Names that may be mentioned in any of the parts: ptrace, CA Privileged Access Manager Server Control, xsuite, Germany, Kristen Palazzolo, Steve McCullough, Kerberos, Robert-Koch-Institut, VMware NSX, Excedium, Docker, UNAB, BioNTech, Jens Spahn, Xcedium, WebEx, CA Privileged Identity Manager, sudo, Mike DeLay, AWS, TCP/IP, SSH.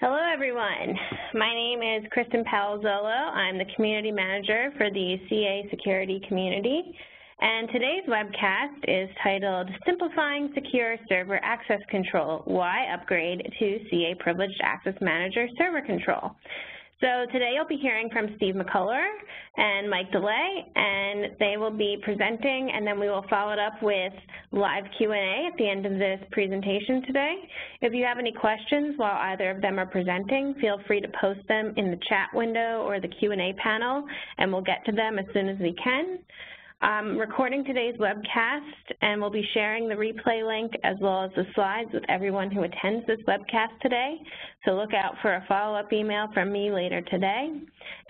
Hello, everyone. My name is Kristen Palazzolo. I'm the Community Manager for the CA Security Community. And today's webcast is titled, Simplifying Secure Server Access Control, Why Upgrade to CA Privileged Access Manager Server Control. So today you'll be hearing from Steve McCullough and Mike DeLay, and they will be presenting, and then we will follow it up with live Q&A at the end of this presentation today. If you have any questions while either of them are presenting, feel free to post them in the chat window or the Q&A panel, and we'll get to them as soon as we can. I'm recording today's webcast, and we'll be sharing the replay link as well as the slides with everyone who attends this webcast today. So look out for a follow-up email from me later today.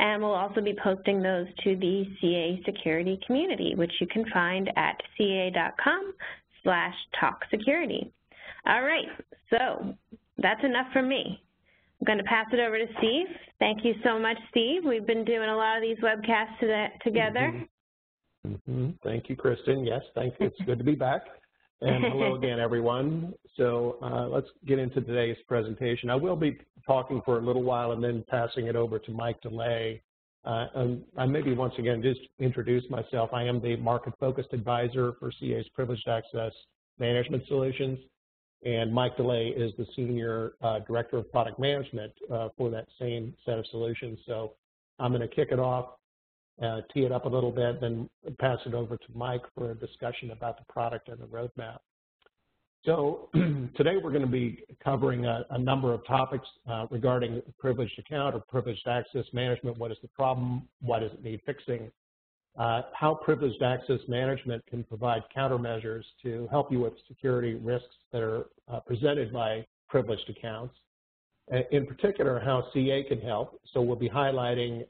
And we'll also be posting those to the CA Security Community, which you can find at ca.com/talksecurity. All right, so that's enough from me. I'm going to pass it over to Steve. Thank you so much, Steve. We've been doing a lot of these webcasts together. Thank you, Kristen. Yes, thanks. It's good to be back. And hello again, everyone. So let's get into today's presentation. I will be talking for a little while and then passing it over to Mike DeLay. I maybe once again just introduce myself. I am the market-focused advisor for CA's Privileged Access Management Solutions, and Mike DeLay is the senior director of product management for that same set of solutions. So I'm going to kick it off. Tee it up a little bit, then pass it over to Mike for a discussion about the product and the roadmap. So today we're going to be covering a number of topics regarding privileged account or privileged access management. What is the problem? Why does it need fixing? How privileged access management can provide countermeasures to help you with security risks that are presented by privileged accounts. In particular, how CA can help. So we'll be highlighting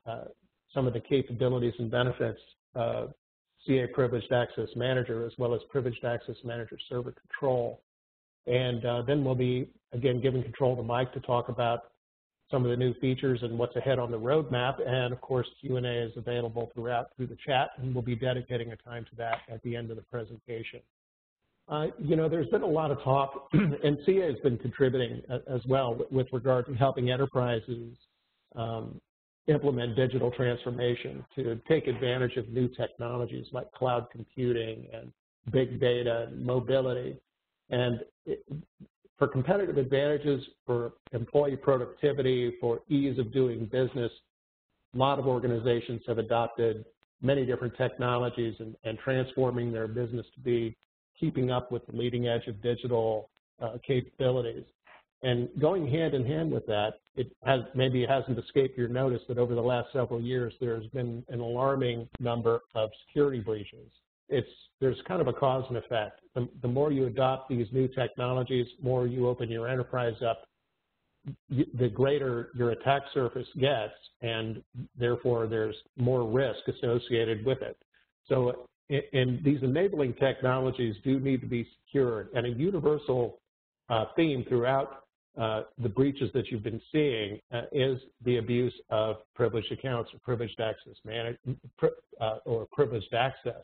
some of the capabilities and benefits of CA Privileged Access Manager as well as Privileged Access Manager Server Control. And then we'll be, again, giving control to Mike to talk about some of the new features and what's ahead on the roadmap. And, of course, Q&A is available through the chat, and we'll be dedicating a time to that at the end of the presentation. You know, there's been a lot of talk, and CA has been contributing as well with regard to helping enterprises implement digital transformation to take advantage of new technologies like cloud computing and big data and mobility. And for competitive advantages, for employee productivity, for ease of doing business, a lot of organizations have adopted many different technologies and transforming their business to be keeping up with the leading edge of digital capabilities. And going hand in hand with that, maybe it hasn't escaped your notice that over the last several years there's been an alarming number of security breaches. There's kind of a cause and effect. The more you adopt these new technologies, more you open your enterprise up, the greater your attack surface gets, and therefore there's more risk associated with it. So and these enabling technologies do need to be secured, and a universal theme throughout the breaches that you've been seeing is the abuse of privileged accounts or privileged access privileged access.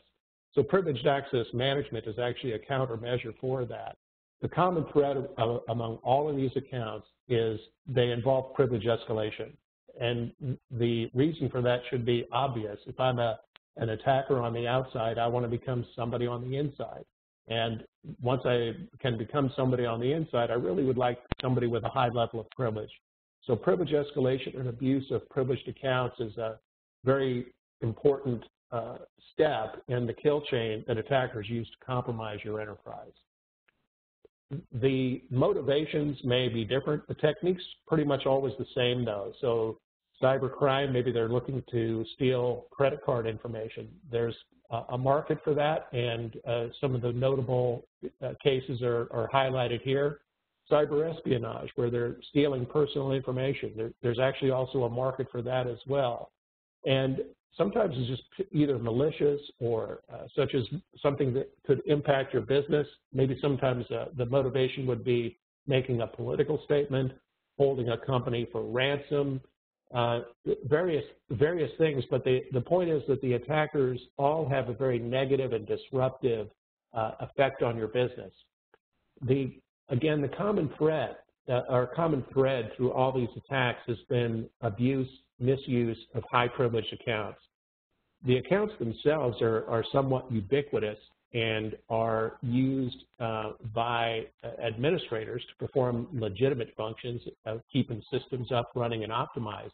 So privileged access management is actually a countermeasure for that. The common thread among all of these accounts is they involve privilege escalation, and the reason for that should be obvious. If I'm an attacker on the outside, I want to become somebody on the inside. And once I can become somebody on the inside, I really would like somebody with a high level of privilege. So privilege escalation and abuse of privileged accounts is a very important step in the kill chain that attackers use to compromise your enterprise. The motivations may be different. The technique's pretty much always the same, though. So cybercrime, maybe they're looking to steal credit card information. There's a market for that, and some of the notable cases are highlighted here. Cyber espionage, where they're stealing personal information. There's actually also a market for that as well. And sometimes it's just either malicious or such as something that could impact your business. Maybe sometimes the motivation would be making a political statement, holding a company for ransom, various things, but the point is that the attackers all have a very negative and disruptive effect on your business. Again, the common thread, through all these attacks has been abuse, misuse of high privileged accounts. The accounts themselves are somewhat ubiquitous and are used by administrators to perform legitimate functions of keeping systems up, running, and optimized.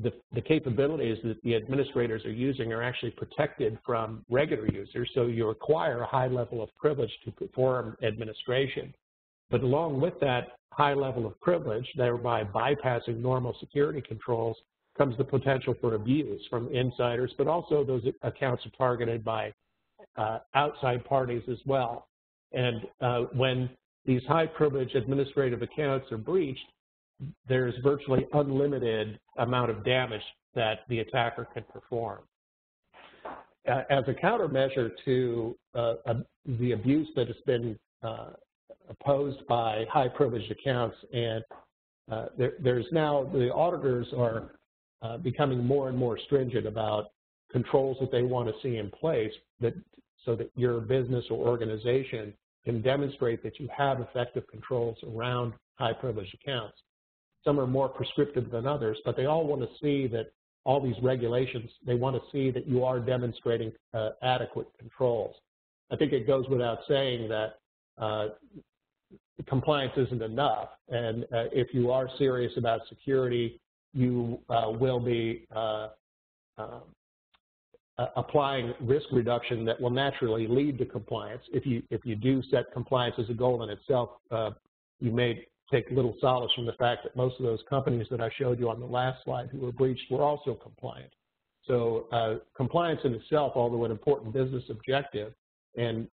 The capabilities that the administrators are using are actually protected from regular users, so you require a high level of privilege to perform administration. But along with that high level of privilege, thereby bypassing normal security controls, comes the potential for abuse from insiders, but also those accounts are targeted by outside parties as well. And when these high privilege administrative accounts are breached, there's virtually unlimited amount of damage that the attacker can perform. As a countermeasure to the abuse that has been opposed by high privileged accounts, and there's now, the auditors are becoming more and more stringent about controls that they want to see in place that, so that your business or organization can demonstrate that you have effective controls around high privileged accounts. Some are more prescriptive than others, but they all want to see that all these regulations, they want to see that you are demonstrating adequate controls. I think it goes without saying that compliance isn't enough, and if you are serious about security, you will be applying risk reduction that will naturally lead to compliance. If you do set compliance as a goal in itself, you may take little solace from the fact that most of those companies that I showed you on the last slide who were breached were also compliant. So compliance in itself, although an important business objective, and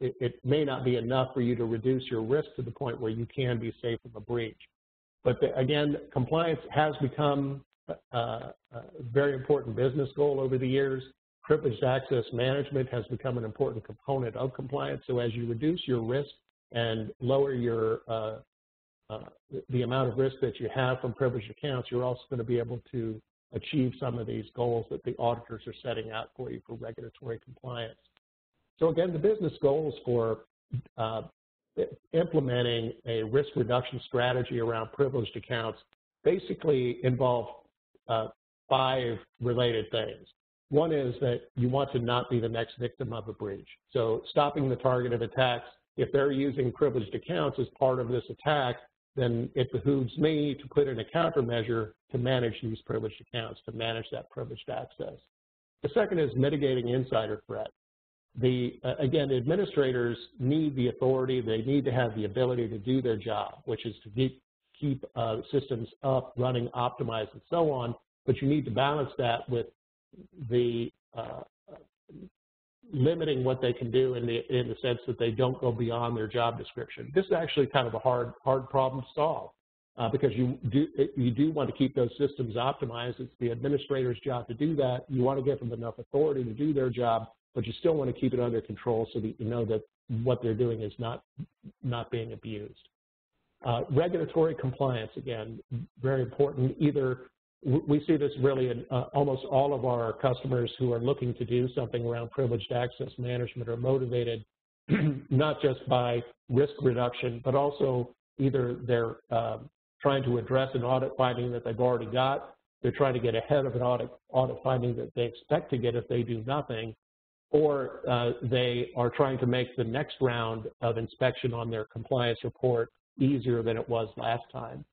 it may not be enough for you to reduce your risk to the point where you can be safe from a breach. But again, compliance has become a very important business goal over the years. Privileged access management has become an important component of compliance. So as you reduce your risk and lower your the amount of risk that you have from privileged accounts, you're also going to be able to achieve some of these goals that the auditors are setting out for you for regulatory compliance. So again, the business goals for implementing a risk reduction strategy around privileged accounts basically involve five related things. One is that you want to not be the next victim of a breach. So stopping the target of attacks, if they're using privileged accounts as part of this attack, then it behooves me to put in a countermeasure to manage these privileged accounts, to manage that privileged access. The second is mitigating insider threat. Again, administrators need the authority, they need to have the ability to do their job, which is to keep systems up, running, optimized, and so on, but you need to balance that with the limiting what they can do in the sense that they don't go beyond their job description. This is actually kind of a hard problem to solve because you do want to keep those systems optimized. It's the administrator's job to do that. You want to give them enough authority to do their job, but you still want to keep it under control so that you know that what they're doing is not being abused. Regulatory compliance, again, very important. Either we see this really in almost all of our customers who are looking to do something around privileged access management are motivated not just by risk reduction, but also either they're trying to address an audit finding that they've already got, they're trying to get ahead of an audit finding that they expect to get if they do nothing, or they are trying to make the next round of inspection on their compliance report easier than it was last time.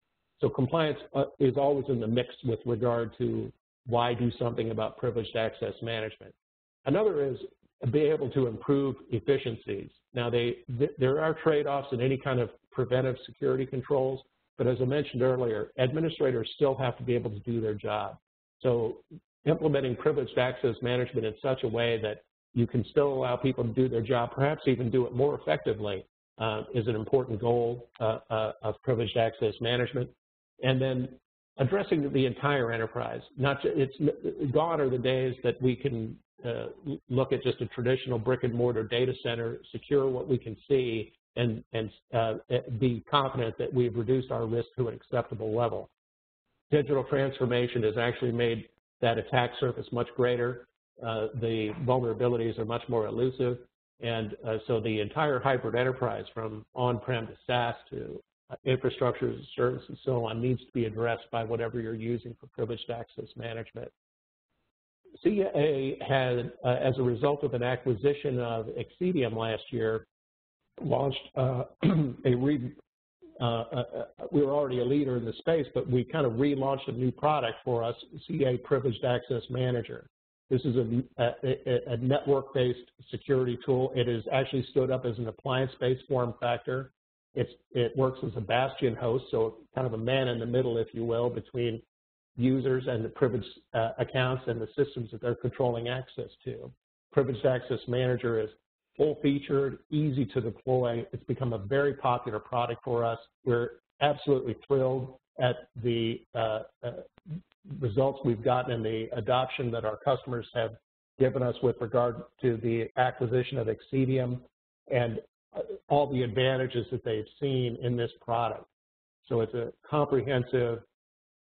So compliance is always in the mix with regard to why do something about privileged access management. Another is be able to improve efficiencies. Now, there are trade-offs in any kind of preventive security controls, but as I mentioned earlier, administrators still have to be able to do their job. So implementing privileged access management in such a way that you can still allow people to do their job, perhaps even do it more effectively, is an important goal of privileged access management. And then addressing the entire enterprise. It's gone are the days that we can look at just a traditional brick and mortar data center, secure what we can see, and be confident that we've reduced our risk to an acceptable level. Digital transformation has actually made that attack surface much greater. The vulnerabilities are much more elusive, And so the entire hybrid enterprise, from on-prem to SaaS to infrastructure as a service and so on, needs to be addressed by whatever you're using for privileged access management. CA had, as a result of an acquisition of Excedium last year, launched we were already a leader in the space, but we kind of relaunched a new product for us, CA Privileged Access Manager. This is a network-based security tool. It is actually stood up as an appliance-based form factor. It works as a bastion host, so kind of a man in the middle, if you will, between users and the privileged accounts and the systems that they're controlling access to. Privileged Access Manager is full-featured, easy to deploy. It's become a very popular product for us. We're absolutely thrilled at the results we've gotten and the adoption that our customers have given us with regard to the acquisition of Excedium and all the advantages that they've seen in this product. So it's a comprehensive,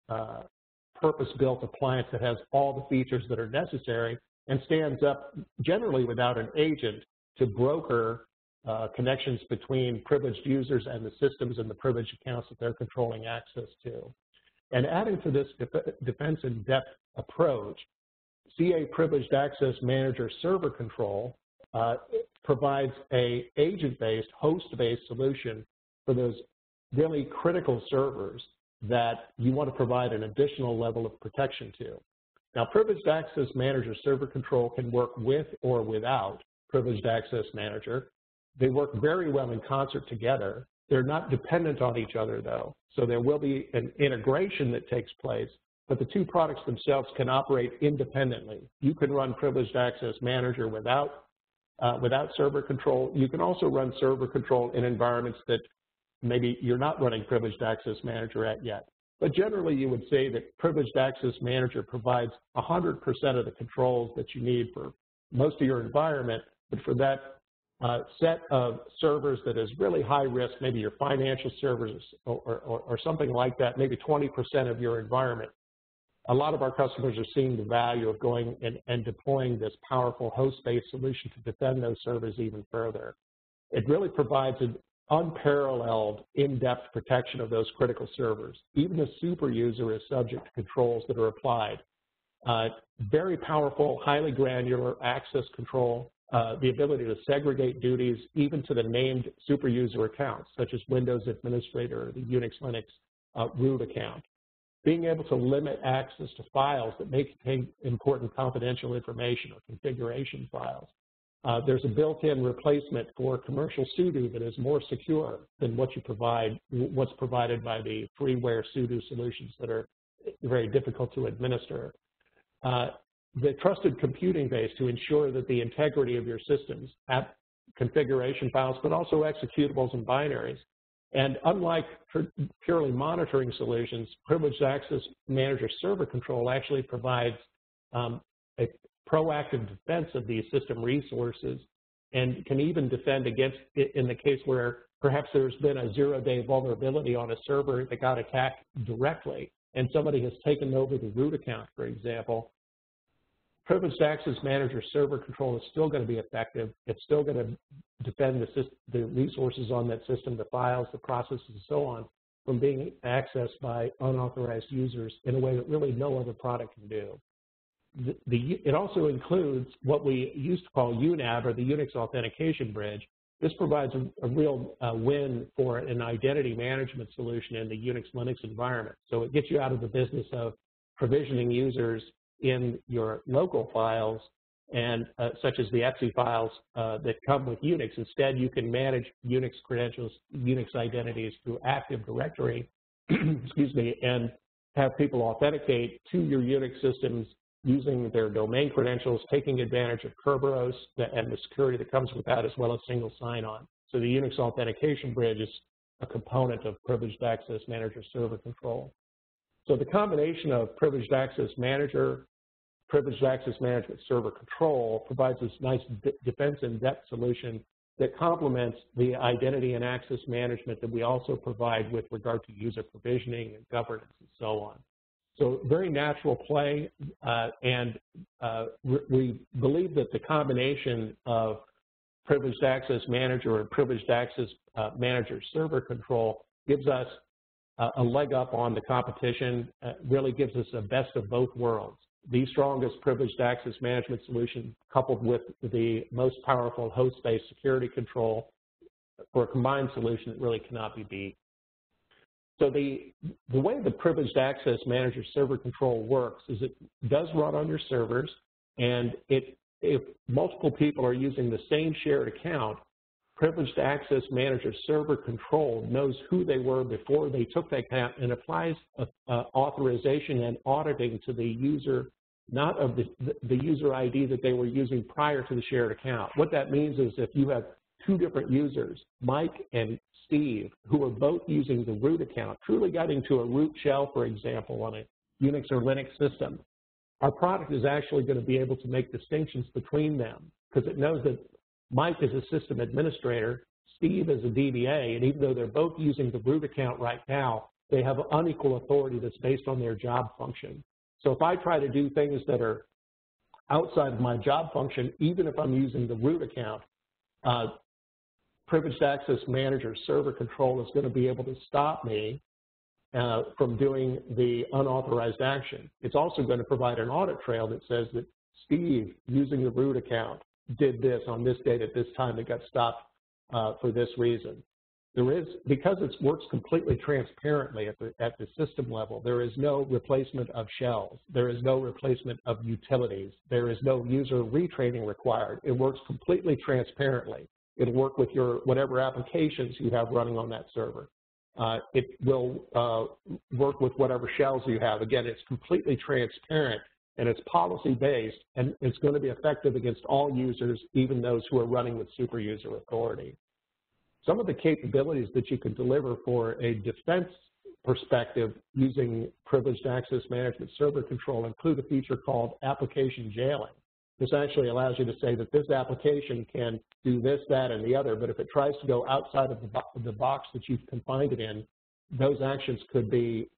purpose-built appliance that has all the features that are necessary and stands up generally without an agent to broker connections between privileged users and the systems and the privileged accounts that they're controlling access to. And adding to this defense in depth approach, CA Privileged Access Manager Server Control provides an agent-based, host-based solution for those really critical servers that you want to provide an additional level of protection to. Now, Privileged Access Manager Server Control can work with or without Privileged Access Manager. They work very well in concert together. They're not dependent on each other, though, so there will be an integration that takes place, but the two products themselves can operate independently. You can run Privileged Access Manager without Server Control. You can also run Server Control in environments that maybe you're not running Privileged Access Manager at yet. But generally, you would say that Privileged Access Manager provides 100% of the controls that you need for most of your environment, but for that set of servers that is really high risk, maybe your financial servers or something like that, maybe 20% of your environment, a lot of our customers are seeing the value of going and deploying this powerful host-based solution to defend those servers even further. It really provides an unparalleled in-depth protection of those critical servers. Even a super user is subject to controls that are applied. Very powerful, highly granular access control, the ability to segregate duties even to the named super user accounts, such as Windows Administrator or the Unix Linux root account. Being able to limit access to files that may contain important confidential information or configuration files. There's a built-in replacement for commercial sudo that is more secure than what's provided by the freeware sudo solutions that are very difficult to administer. The trusted computing base to ensure that the integrity of your systems, app configuration files, but also executables and binaries. And unlike purely monitoring solutions, Privileged Access Manager Server Control actually provides a proactive defense of these system resources and can even defend against it in the case where perhaps there's been a zero-day vulnerability on a server that got attacked directly and somebody has taken over the root account, for example. Privileged Access Manager Server Control is still going to be effective. It's still going to defend the resources on that system, the files, the processes, and so on, from being accessed by unauthorized users in a way that really no other product can do. It also includes what we used to call UNAB, or the Unix Authentication Bridge. This provides a real win for an identity management solution in the Unix Linux environment. So it gets you out of the business of provisioning users in your local files, and such as the exe files that come with Unix. Instead, you can manage Unix credentials, Unix identities through Active Directory, excuse me, and have people authenticate to your Unix systems using their domain credentials, taking advantage of Kerberos and the security that comes with that, as well as single sign-on. So the Unix Authentication Bridge is a component of Privileged Access Manager Server Control. So the combination of Privileged Access Manager, Privileged Access Management Server Control provides this nice defense in-depth solution that complements the identity and access management that we also provide with regard to user provisioning and governance and so on. So very natural play, and we believe that the combination of Privileged Access Manager or Privileged Access Manager Server Control gives us a leg up on the competition, really gives us the best of both worlds. The strongest privileged access management solution coupled with the most powerful host-based security control for a combined solution that really cannot be beat. So the way the Privileged Access Manager Server Control works is it does run on your servers, and if multiple people are using the same shared account, Privileged Access Manager Server Control knows who they were before they took that account and applies authorization and auditing to the user, not of the user ID that they were using prior to the shared account. What that means is if you have two different users, Mike and Steve, who are both using the root account, truly got into a root shell, for example, on a Unix or Linux system, our product is actually going to be able to make distinctions between them because it knows that Mike is a system administrator, Steve is a DBA, and even though they're both using the root account right now, they have unequal authority that's based on their job function. So if I try to do things that are outside of my job function, even if I'm using the root account, Privileged Access Manager Server Control is going to be able to stop me from doing the unauthorized action. It's also going to provide an audit trail that says that Steve, using the root account, did this on this date at this time. It got stopped for this reason. There is, because it works completely transparently at the system level, there is no replacement of shells. There is no replacement of utilities. There is no user retraining required. It works completely transparently. It'll work with your whatever applications you have running on that server. It will work with whatever shells you have. Again, it's completely transparent and it's policy-based, and it's going to be effective against all users, even those who are running with superuser authority. Some of the capabilities that you can deliver for a defense perspective using Privileged Access Management Server Control include a feature called application jailing. This actually allows you to say that this application can do this, that, and the other, but if it tries to go outside of the box that you've confined it in, those actions could be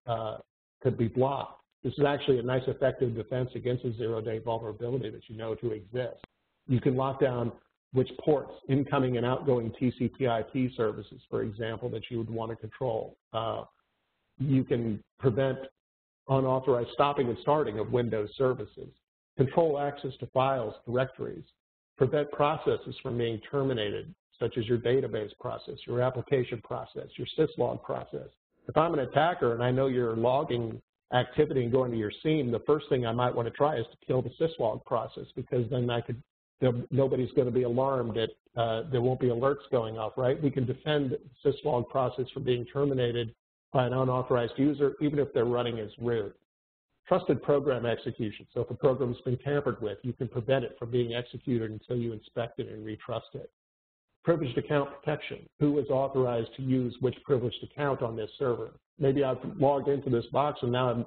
blocked. This is actually a nice effective defense against a zero-day vulnerability that you know to exist. You can lock down which ports, incoming and outgoing TCP/IP services, for example, that you would want to control. You can prevent unauthorized stopping and starting of Windows services. Control access to files, directories, prevent processes from being terminated, such as your database process, your application process, your syslog process. If I'm an attacker and I know you're logging activity and going to your seam, the first thing I might want to try is to kill the syslog process, because then nobody's going to be alarmed that there won't be alerts going off, right? We can defend the syslog process from being terminated by an unauthorized user, even if they're running as root. Trusted program execution. So if a program's been tampered with, you can prevent it from being executed until you inspect it and retrust it. Privileged account protection. Who is authorized to use which privileged account on this server? Maybe I've logged into this box and now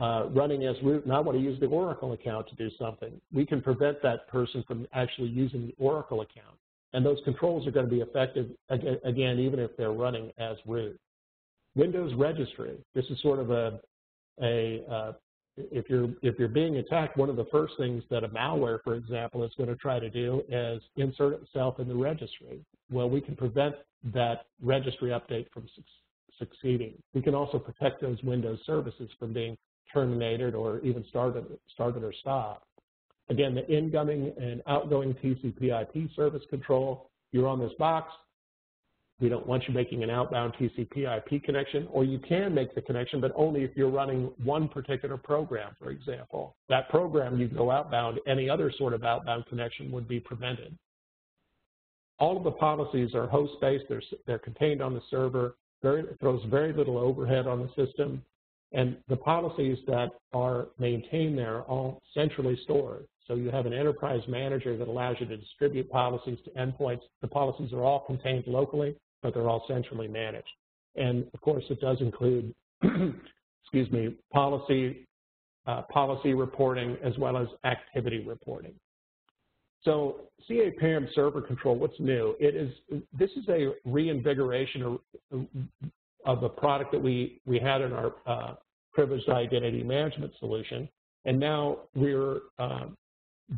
I'm running as root and I want to use the Oracle account to do something. We can prevent that person from actually using the Oracle account. And those controls are going to be effective, again, even if they're running as root. Windows registry. This is sort of if you're being attacked, one of the first things that a malware, for example, is going to try to do is insert itself in the registry. Well, we can prevent that registry update from succeeding. We can also protect those Windows services from being terminated or even started or stopped. Again, the incoming and outgoing TCP/IP service control. You're on this box. We don't want you making an outbound TCP/IP connection, or you can make the connection, but only if you're running one particular program, for example. That program, you go outbound, any other sort of outbound connection would be prevented. All of the policies are host-based, they're contained on the server, it throws very little overhead on the system, and the policies that are maintained there are all centrally stored. So you have an enterprise manager that allows you to distribute policies to endpoints. The policies are all contained locally, but they're all centrally managed. And of course, it does include, excuse me, policy reporting as well as activity reporting. So CA PAM Server Control, what's new? This is a reinvigoration of a product that we had in our Privileged Identity Management solution, and now we're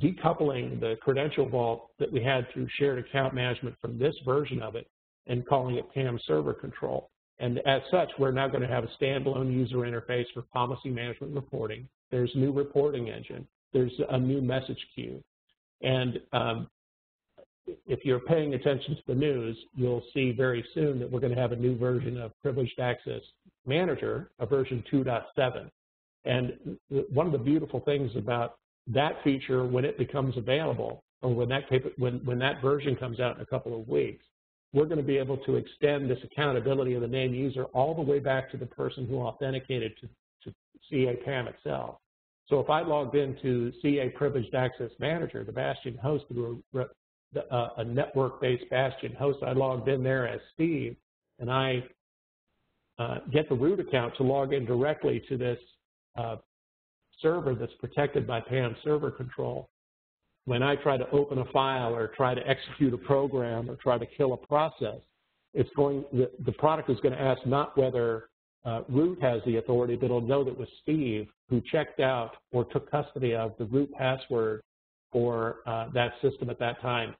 decoupling the credential vault that we had through shared account management from this version of it and calling it PAM Server Control. And as such, we're now going to have a standalone user interface for policy management reporting. There's a new reporting engine. There's a new message queue. And if you're paying attention to the news, you'll see very soon that we're going to have a new version of Privileged Access Manager, a version 2.7. And one of the beautiful things about that feature when it becomes available, or when that version comes out in a couple of weeks, we're going to be able to extend this accountability of the named user all the way back to the person who authenticated to CA PAM itself. So if I logged into CA Privileged Access Manager, the Bastion host, through a network-based Bastion host, I logged in there as Steve, and I get the root account to log in directly to this server that's protected by PAM Server Control. When I try to open a file or try to execute a program or try to kill a process, it's going, the product is going to ask not whether root has the authority, but it'll know that it was Steve who checked out or took custody of the root password for that system at that time.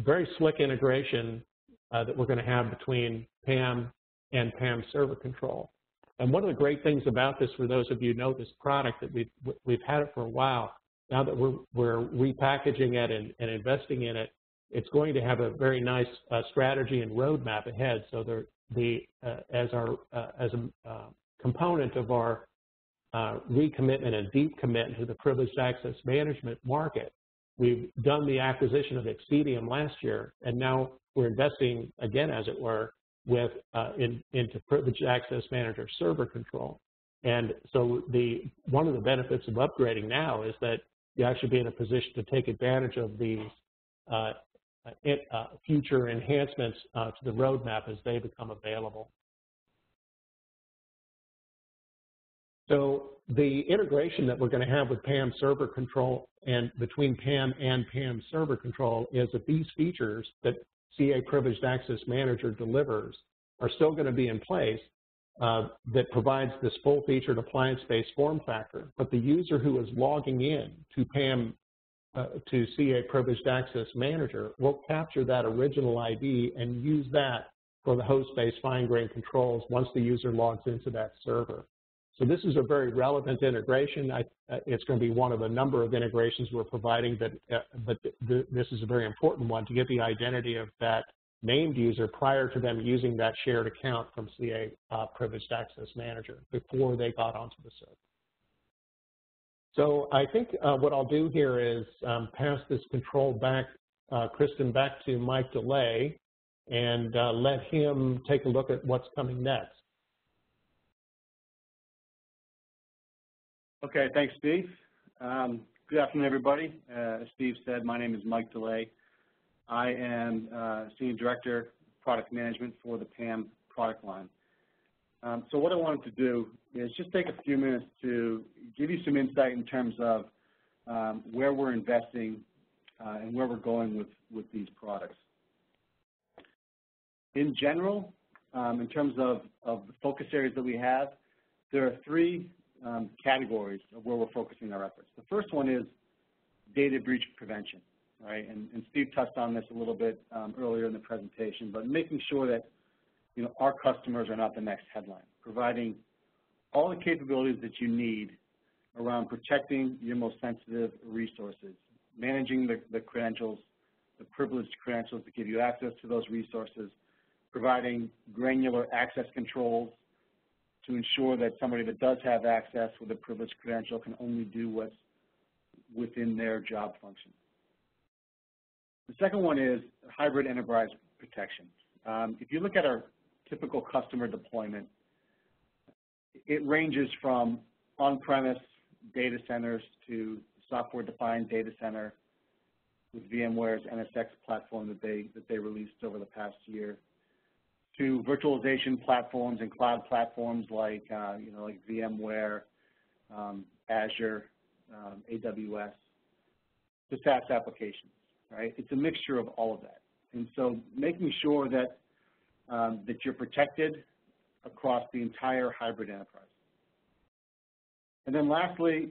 Very slick integration that we're going to have between PAM and PAM Server Control. And one of the great things about this, for those of you who know this product, that we've had it for a while, now that we're repackaging it and investing in it, it's going to have a very nice strategy and roadmap ahead. So as a component of our recommitment and deep commitment to the privileged access management market, we've done the acquisition of Xcedium last year, and now we're investing again, as it were, with into Privileged Access Manager Server Control. And so one of the benefits of upgrading now is that you actually be in a position to take advantage of these future enhancements to the roadmap as they become available. So the integration that we're going to have with PAM Server Control and between PAM and PAM Server Control is that these features that CA Privileged Access Manager delivers are still going to be in place. That provides this full-featured appliance-based form factor, but the user who is logging in to PAM, to CA Privileged Access Manager will capture that original ID and use that for the host-based fine-grained controls once the user logs into that server. So this is a very relevant integration. It's going to be one of a number of integrations we're providing, but this is a very important one to get the identity of that named user prior to them using that shared account from CA Privileged Access Manager before they got onto the server. So I think what I'll do here is pass this control back, Kristen, back to Mike DeLay, and let him take a look at what's coming next. Okay, thanks, Steve. Good afternoon, everybody. As Steve said, my name is Mike DeLay. I am Senior Director of Product Management for the PAM product line. So what I wanted to do is just take a few minutes to give you some insight in terms of where we're investing and where we're going with these products. In general, in terms of the focus areas that we have, there are three categories of where we're focusing our efforts. The first one is data breach prevention. Right, and Steve touched on this a little bit earlier in the presentation, but making sure that our customers are not the next headline, providing all the capabilities that you need around protecting your most sensitive resources, managing the credentials, the privileged credentials that give you access to those resources, providing granular access controls to ensure that somebody that does have access with a privileged credential can only do what's within their job function. The second one is hybrid enterprise protection. If you look at our typical customer deployment, it ranges from on-premise data centers to software-defined data center with VMware's NSX platform that they released over the past year, to virtualization platforms and cloud platforms like VMware, Azure, AWS, to SaaS applications. Right? It's a mixture of all of that. And so making sure that, that you're protected across the entire hybrid enterprise. And then lastly,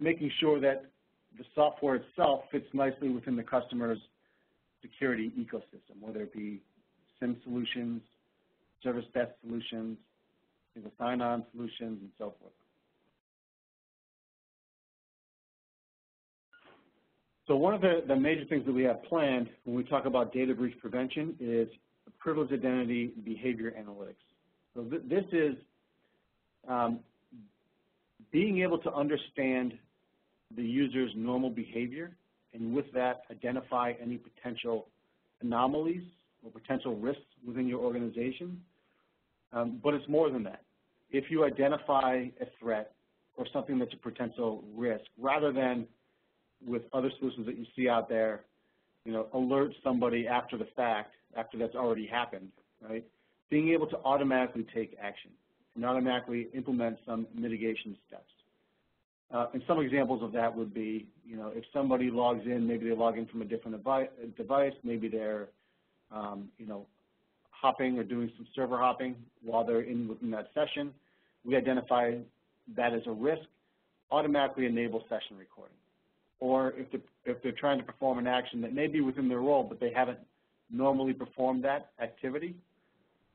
making sure that the software itself fits nicely within the customer's security ecosystem, whether it be SIM solutions, service desk solutions, single sign-on solutions, and so forth. So one of the major things that we have planned when we talk about data breach prevention is privileged identity behavior analytics. So this is being able to understand the user's normal behavior and with that identify any potential anomalies or potential risks within your organization. But it's more than that. If you identify a threat or something that's a potential risk, rather than with other solutions that you see out there, you know, alert somebody after the fact, after that's already happened, right? Being able to automatically take action and automatically implement some mitigation steps. And some examples of that would be, you know, if somebody logs in, maybe they log in from a different device, maybe they're, you know, hopping or doing some server hopping while they're within that session. We identify that as a risk, automatically enable session recording. Or if they're trying to perform an action that may be within their role, but they haven't normally performed that activity,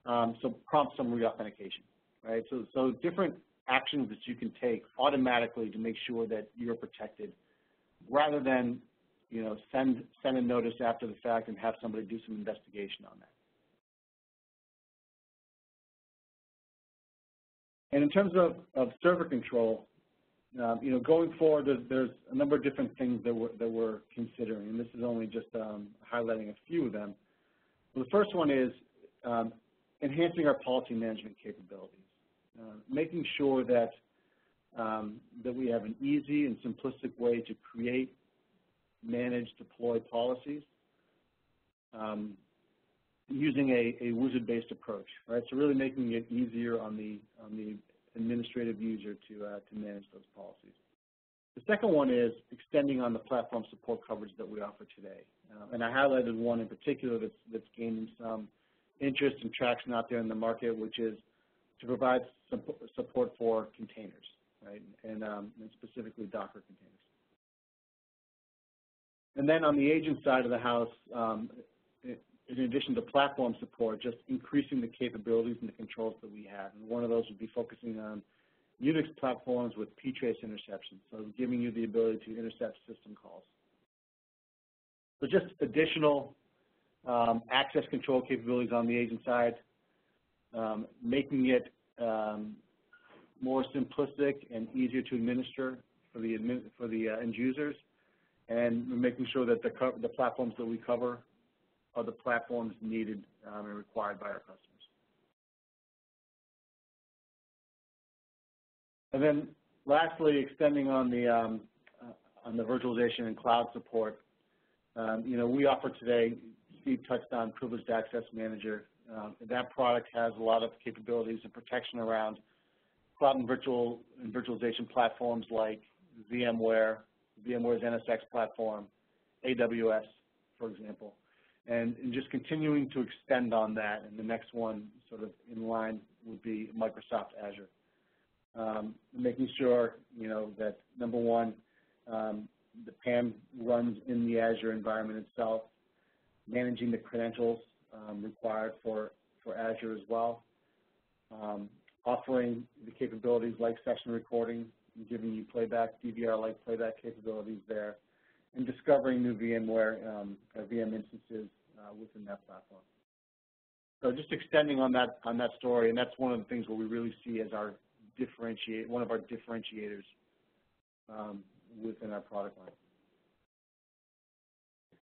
so prompt some re-authentication, right? So different actions that you can take automatically to make sure that you're protected, rather than, you know, send a notice after the fact and have somebody do some investigation on that. And in terms of server control, you know, going forward, there's a number of different things that we're considering, and this is only just highlighting a few of them. Well, the first one is enhancing our policy management capabilities, making sure that that we have an easy and simplistic way to create, manage, deploy policies, using a wizard-based approach, right? So really making it easier on the administrative user to manage those policies. The second one is extending on the platform support coverage that we offer today. And I highlighted one in particular that's gaining some interest and traction out there in the market, which is to provide support for containers, right? And specifically Docker containers. And then on the agent side of the house, in addition to platform support, just increasing the capabilities and the controls that we have. And one of those would be focusing on Unix platforms with ptrace interception, so giving you the ability to intercept system calls. So just additional access control capabilities on the agent side, making it more simplistic and easier to administer for the end users, and making sure that the platforms that we cover are the platforms needed and required by our customers. And then, lastly, extending on the virtualization and cloud support. You know, we offer today. Steve touched on Privileged Access Manager. That product has a lot of capabilities and protection around cloud and virtualization platforms like VMware, VMware's NSX platform, AWS, for example. And just continuing to extend on that, and the next one sort of in line would be Microsoft Azure. Making sure, you know, that number one, the PAM runs in the Azure environment itself, managing the credentials required for Azure as well, offering the capabilities like session recording, giving you playback, DVR-like playback capabilities there, and discovering new VMware VM instances within that platform. So just extending on that story, and that's one of the things where we really see as our differentiators within our product line.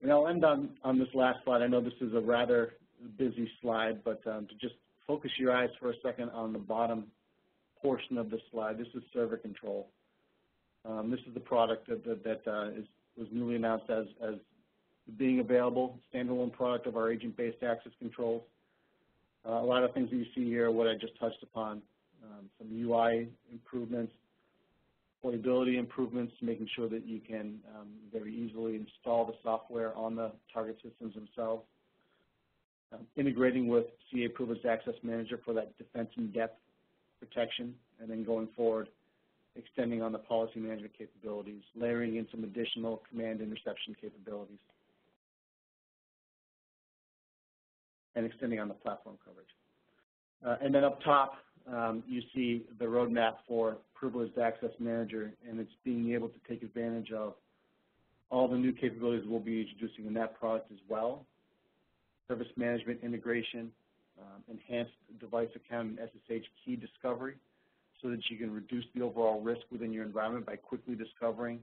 And I'll end on this last slide. I know this is a rather busy slide, but to just focus your eyes for a second on the bottom portion of this slide. This is server control. This is the product that was newly announced as being available, standalone product of our agent-based access controls. A lot of things that you see here are what I just touched upon, some UI improvements, portability improvements, making sure that you can very easily install the software on the target systems themselves, integrating with CA Privileged Access Manager for that defense in-depth protection, and then going forward, extending on the policy management capabilities, layering in some additional command interception capabilities, and extending on the platform coverage. And then up top, you see the roadmap for Privileged Access Manager, and it's being able to take advantage of all the new capabilities we'll be introducing in that product as well. Service management integration, enhanced device account and SSH key discovery, so that you can reduce the overall risk within your environment by quickly discovering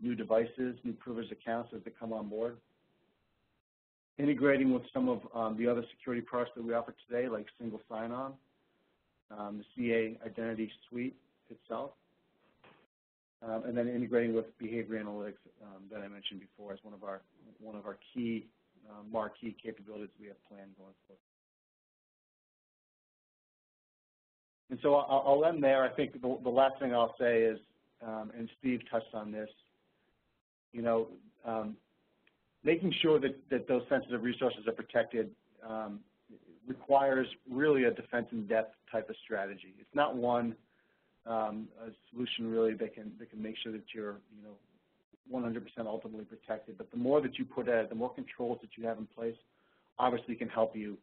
new devices, new privileged accounts as they come on board. Integrating with some of the other security products that we offer today, like single sign-on, the CA Identity Suite itself, and then integrating with behavior analytics that I mentioned before as one of our key marquee capabilities we have planned going forward. And so I'll end there. I think the last thing I'll say is, and Steve touched on this, you know, making sure that those sensitive resources are protected requires really a defense in depth type of strategy. It's not one solution really that can make sure that you're 100% ultimately protected. But the more that you put at it, the more controls that you have in place, obviously can help you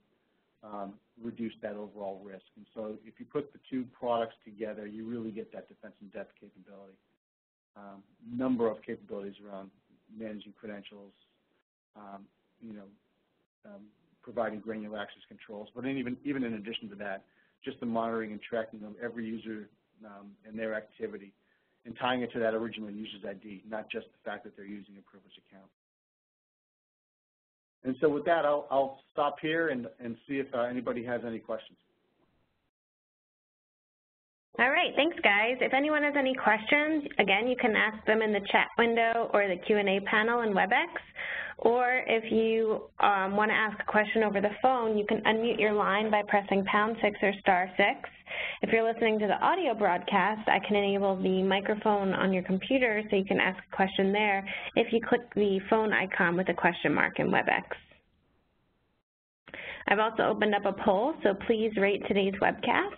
reduce that overall risk. And so if you put the two products together, you really get that defense in depth capability. Number of capabilities around managing credentials, providing granular access controls, but then even in addition to that, just the monitoring and tracking of every user and their activity, and tying it to that original user's ID, not just the fact that they're using a privileged account. And so with that, I'll stop here and see if anybody has any questions. All right, thanks guys. If anyone has any questions, again, you can ask them in the chat window or the Q&A panel in WebEx, or if you want to ask a question over the phone, you can unmute your line by pressing #6 or *6. If you're listening to the audio broadcast, I can enable the microphone on your computer so you can ask a question there if you click the phone icon with a question mark in WebEx. I've also opened up a poll, so please rate today's webcast.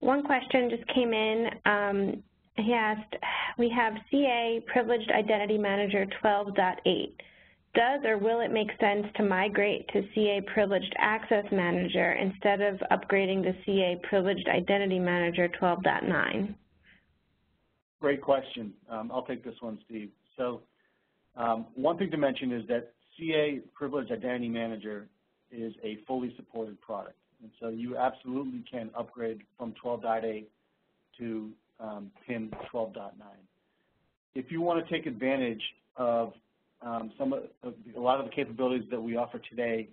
One question just came in. He asked, we have CA Privileged Identity Manager 12.8. Does or will it make sense to migrate to CA Privileged Access Manager instead of upgrading to CA Privileged Identity Manager 12.9? Great question. I'll take this one, Steve. So one thing to mention is that CA Privileged Identity Manager is a fully supported product. And so you absolutely can upgrade from 12.8 to pin 12.9. If you want to take advantage of a lot of the capabilities that we offer today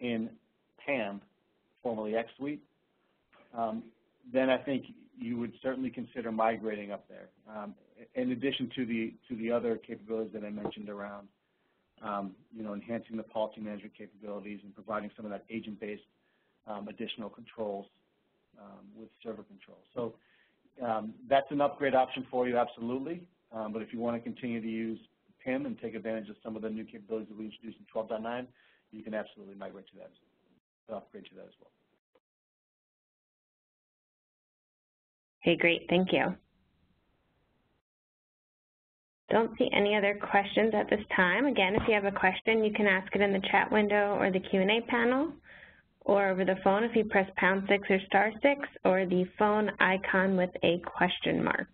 in PAM, formerly xSuite, then I think you would certainly consider migrating up there. In addition to the other capabilities that I mentioned around, enhancing the policy management capabilities and providing some of that agent-based additional controls with server control. So that's an upgrade option for you, absolutely. But if you want to continue to use PIM and take advantage of some of the new capabilities that we introduced in 12.9, you can absolutely migrate to that, upgrade to that as well. Okay, great, thank you. Don't see any other questions at this time. Again, if you have a question, you can ask it in the chat window or the Q&A panel, or over the phone if you press #6 or *6, or the phone icon with a question mark.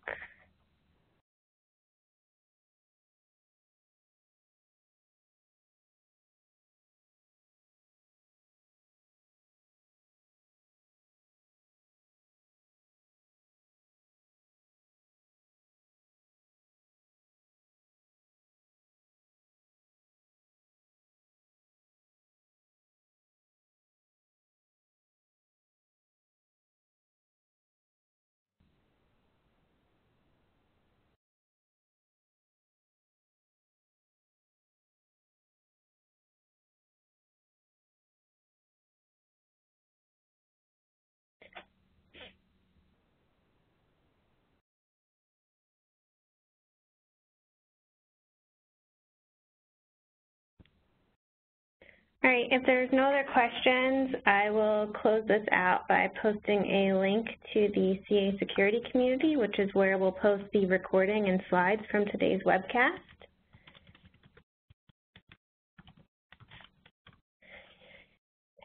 All right, if there's no other questions, I will close this out by posting a link to the CA Security Community, which is where we'll post the recording and slides from today's webcast.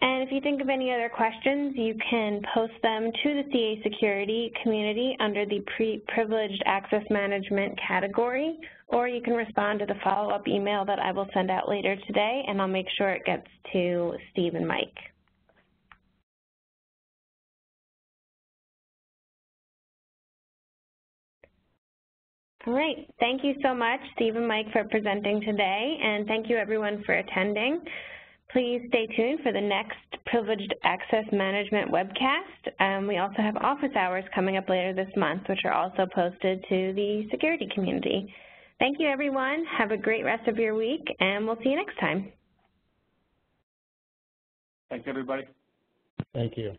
And if you think of any other questions, you can post them to the CA Security Community under the Privileged Access Management category, or you can respond to the follow-up email that I will send out later today, and I'll make sure it gets to Steve and Mike. All right. Thank you so much, Steve and Mike, for presenting today, and thank you, everyone, for attending. Please stay tuned for the next Privileged Access Management webcast. We also have office hours coming up later this month, which are also posted to the security community. Thank you, everyone. Have a great rest of your week, and we'll see you next time. Thanks, everybody. Thank you.